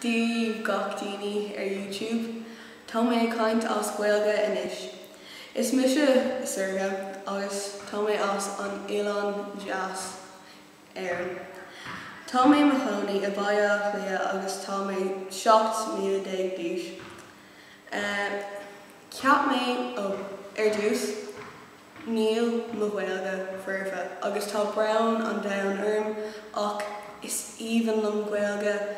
Díobh gach daoine ar YouTube, tá mé cáint as gaeilge anois. Is mise saorga agus tá mé as an éileán jazz éireann. Tá mé Mahoney a bhaile clia agus tá mé 7,000 d'aois. Ceap mé ó dús Neil Mahuelga Ferva, August Top Brown on Down Erm, Och is even Lum Guelga,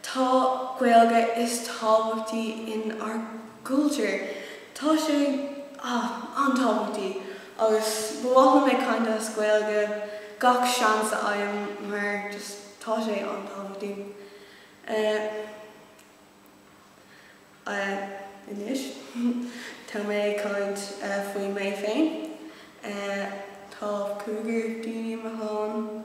Ta Guelga is Tawati in our culture. Tasha on Tawati, August Bawal me kinda Guelga, Gok Shans I am her, just Tasha on Tawati. Inish, Tell me kind if we may faint. Tá Cougar Daoine Mahon,